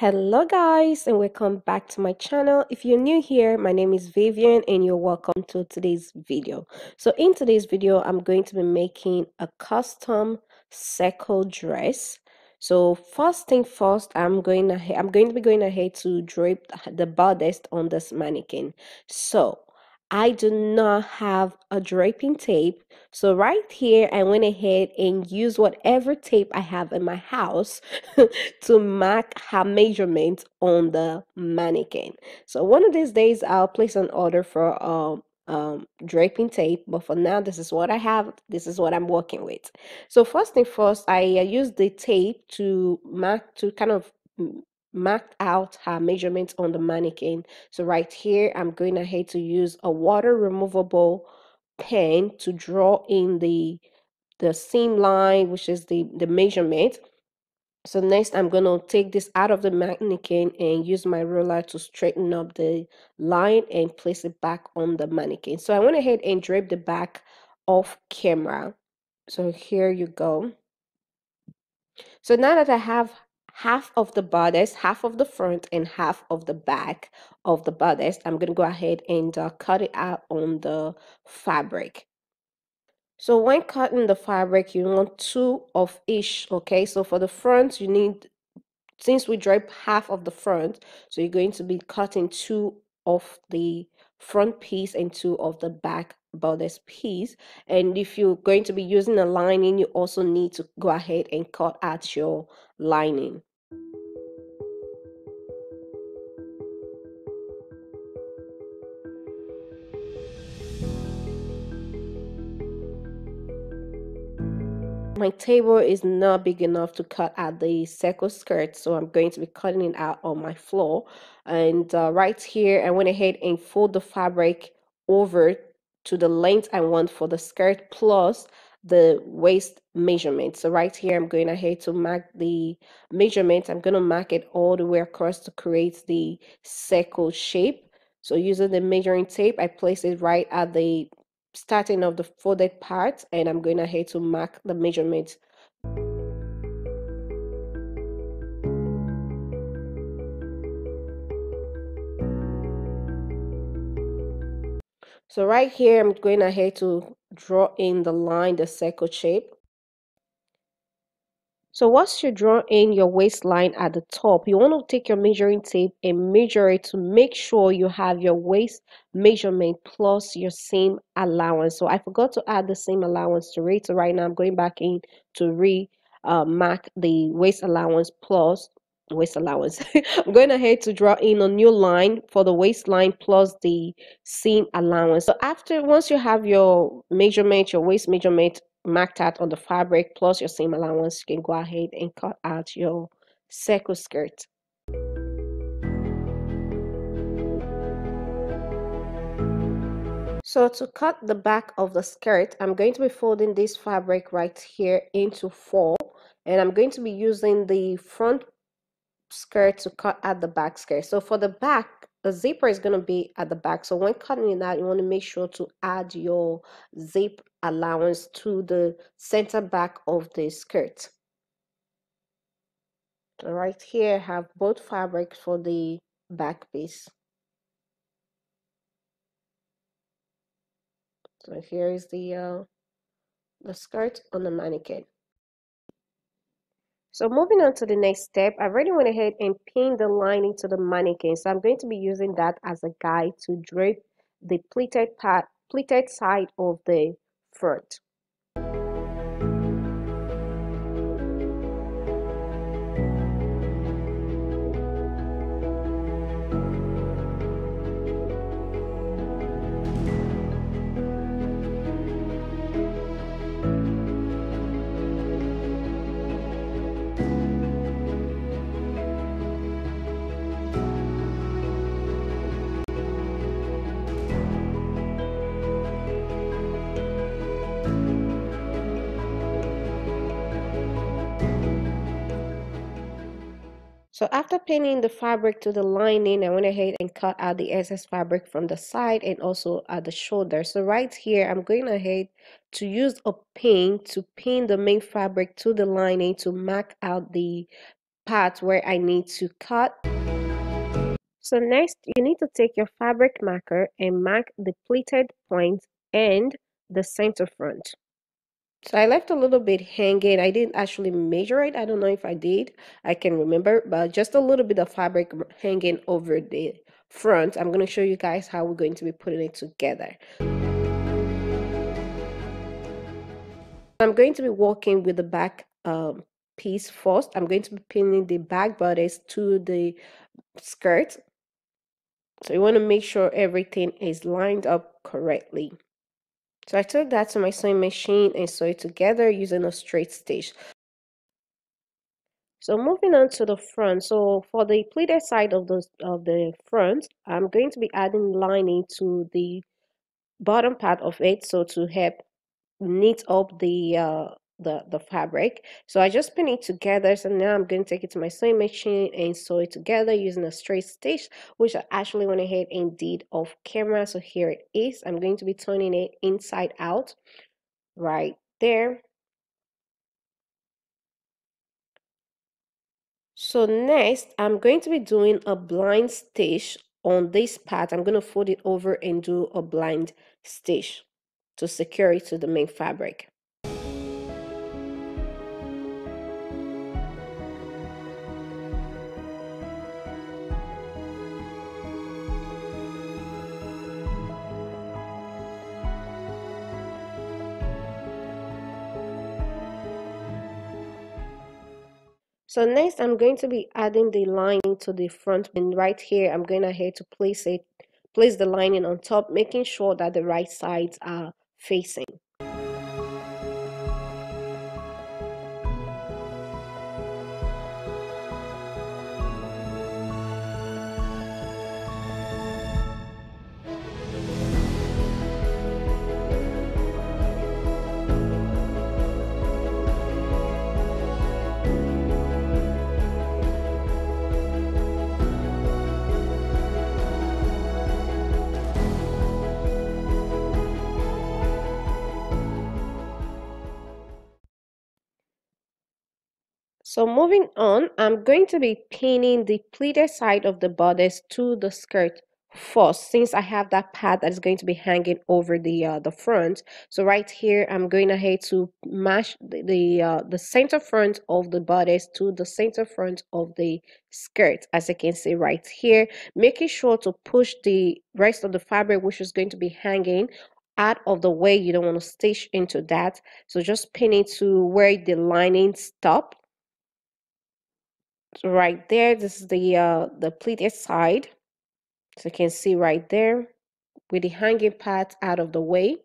Hello guys, and welcome back to my channel. If you're new here, my name is Vivian and you're welcome to today's video. So in today's video, I'm going to be making a custom circle dress. So first thing first, I'm going to be going ahead to drape the bodice on this mannequin. So I do not have a draping tape, so right here I went ahead and used whatever tape I have in my house to mark her measurements on the mannequin. So one of these days I'll place an order for draping tape, but for now this is what I have, this is what I'm working with. So first thing first, I used the tape to kind of marked out her measurements on the mannequin. So right here I'm going ahead to use a water removable pen to draw in the seam line, which is the measurement. So next I'm going to take this out of the mannequin and use my ruler to straighten up the line and place it back on the mannequin. So I went ahead and draped the back off camera. So here you go. So now that I have half of the bodice, half of the front, and half of the back of the bodice, I'm going to go ahead and cut it out on the fabric. So when cutting the fabric, you want two of each, okay? So for the front, you need, since we drape half of the front, so you're going to be cutting two of the front piece and two of the back bodice piece. And if you're going to be using a lining, you also need to go ahead and cut out your lining. My table is not big enough to cut out the circle skirt, so I'm going to be cutting it out on my floor. And right here I went ahead and fold the fabric over to the length I want for the skirt plus the waist measurement. So right here I'm going ahead to mark the measurement. I'm going to mark it all the way across to create the circle shape. So using the measuring tape, I place it right at the starting of the folded part, and I'm going ahead to mark the measurement. So right here I'm going ahead to draw in the line, the circle shape. So once you draw in your waistline at the top, you want to take your measuring tape and measure it to make sure you have your waist measurement plus your seam allowance. So I forgot to add the seam allowance to it. So right now I'm going back in to mark the waist allowance plus waist allowance. I'm going ahead to draw in a new line for the waistline plus the seam allowance. So once you have your measurement, your waist measurement marked out on the fabric plus your seam allowance, you can go ahead and cut out your circle skirt. So to cut the back of the skirt, I'm going to be folding this fabric right here into four, and I'm going to be using the front skirt to cut at the back skirt. So for the back, the zipper is going to be at the back, so when cutting it out, you want to make sure to add your zip allowance to the center back of the skirt. So right here I have both fabrics for the back piece. So here is the skirt on the mannequin. So moving on to the next step, I already went ahead and pinned the lining to the mannequin. So I'm going to be using that as a guide to drape the pleated side of the front. So after pinning the fabric to the lining, I went ahead and cut out the excess fabric from the side and also at the shoulder. So right here, I'm going ahead to use a pin to pin the main fabric to the lining to mark out the part where I need to cut. So next, you need to take your fabric marker and mark the pleated point and the center front. So I left a little bit hanging. I didn't actually measure it. I don't know if I did. I can remember, but just a little bit of fabric hanging over the front. I'm going to show you guys how we're going to be putting it together. I'm going to be working with the back piece first. I'm going to be pinning the back bodice to the skirt. So you want to make sure everything is lined up correctly. So I took that to my sewing machine and sewed it together using a straight stitch. So moving on to the front. So for the pleated side of the front, I'm going to be adding lining to the bottom part of it, so to help knit up the fabric. So I just pin it together. So now I'm going to take it to my sewing machine and sew it together using a straight stitch, which I actually went ahead and did off camera. So here it is. I'm going to be turning it inside out right there. So next, I'm going to be doing a blind stitch on this part. I'm going to fold it over and do a blind stitch to secure it to the main fabric. So next, I'm going to be adding the lining to the front, and right here I'm going ahead to place the lining on top, making sure that the right sides are facing. So moving on, I'm going to be pinning the pleated side of the bodice to the skirt first, since I have that part that is going to be hanging over the front. So right here, I'm going ahead to match the center front of the bodice to the center front of the skirt, as you can see right here, making sure to push the rest of the fabric, which is going to be hanging, out of the way. You don't want to stitch into that. So just pin it to where the lining stops. So right there, this is the pleated side, so you can see right there with the hanging part out of the way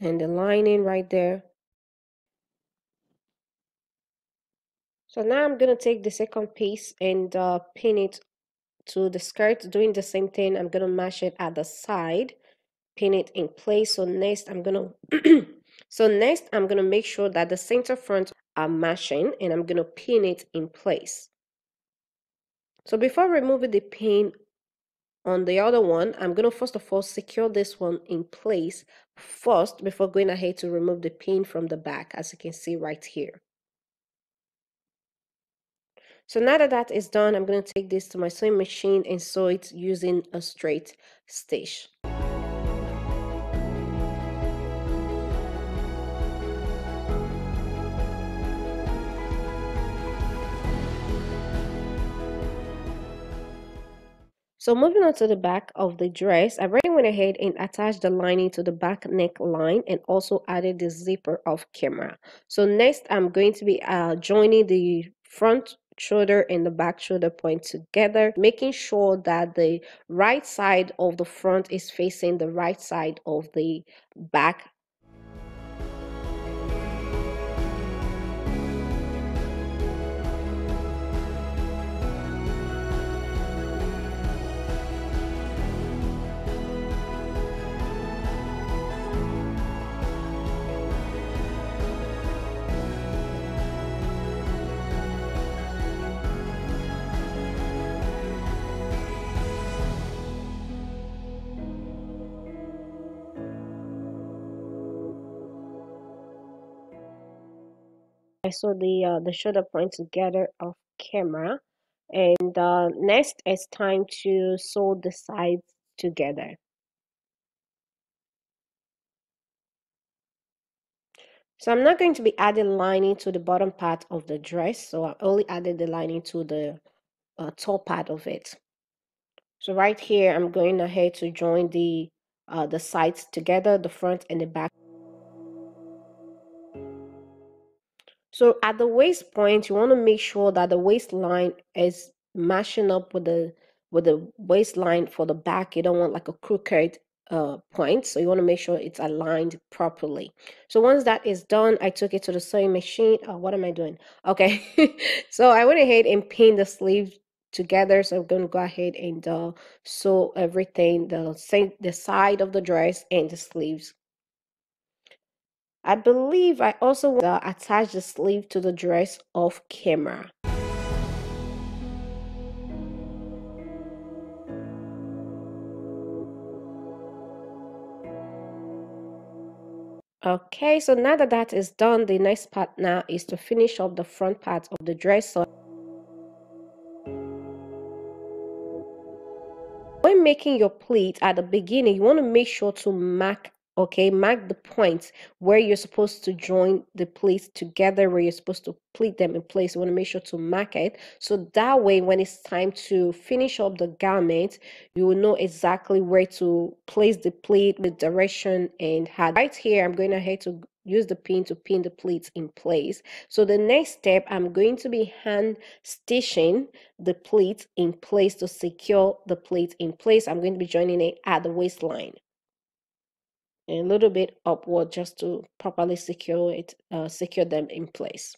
and the lining right there. So now I'm gonna take the second piece and pin it to the skirt, doing the same thing. I'm gonna match it at the side, pin it in place. So next I'm gonna So next, I'm going to make sure that the center front are matching, and I'm going to pin it in place. So before removing the pin on the other one, I'm going to first of all secure this one in place first before going ahead to remove the pin from the back, as you can see right here. So now that that is done, I'm going to take this to my sewing machine and sew it using a straight stitch. So moving on to the back of the dress, I already went ahead and attached the lining to the back neckline and also added the zipper off camera. So next, I'm going to be joining the front shoulder and the back shoulder point together, making sure that the right side of the front is facing the right side of the back. so the shoulder point together off camera. And next it's time to sew the sides together. So I'm not going to be adding lining to the bottom part of the dress, so I only added the lining to the top part of it. So right here, I'm going ahead to join the sides together, the front and the back. So at the waist point, you want to make sure that the waistline is matching up with the waistline for the back. You don't want like a crooked point, so you want to make sure it's aligned properly. So once that is done, I took it to the sewing machine. Oh, what am I doing? Okay. So I went ahead and pinned the sleeve together. So I'm going to go ahead and sew everything, the side of the dress and the sleeves. I believe I also want to attach the sleeve to the dress off camera. Okay, so now that that is done, the next part now is to finish up the front part of the dress. So when making your pleat at the beginning, you want to make sure to mark, okay, mark the points where you're supposed to join the pleats together, where you're supposed to pleat them in place. You want to make sure to mark it, so that way when it's time to finish up the garment, you will know exactly where to place the pleat, the direction, and how. Right here, I'm going ahead to use the pin to pin the pleats in place. So the next step, I'm going to be hand stitching the pleats in place to secure the pleats in place. I'm going to be joining it at the waistline and a little bit upward, just to properly secure it, secure them in place.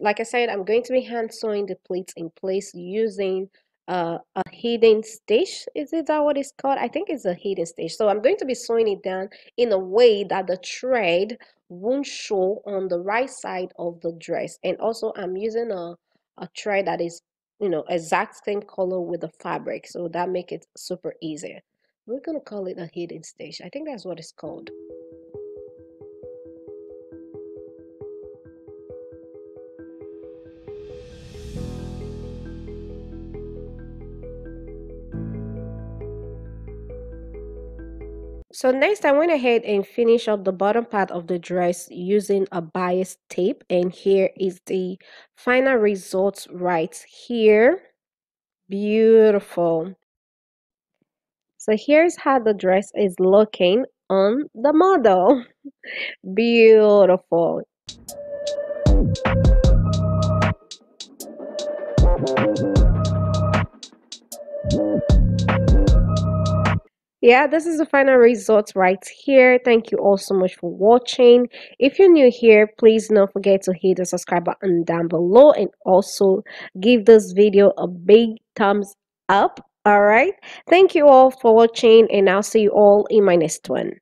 Like I said, I'm going to be hand sewing the pleats in place using a hidden stitch. Is it that what it's called? I think it's a hidden stitch. So I'm going to be sewing it down in a way that the thread won't show on the right side of the dress. And also I'm using a thread that is, you know, exact same color with the fabric, so that makes it super easy. We're gonna call it a hidden stitch. I think that's what it's called. So next I went ahead and finished up the bottom part of the dress using a bias tape, and here is the final result right here. Beautiful. So here's how the dress is looking on the model. Beautiful. Yeah, this is the final result right here. Thank you all so much for watching. If you're new here, please don't forget to hit the subscribe button down below, and also give this video a big thumbs up. All right, thank you all for watching, and I'll see you all in my next one.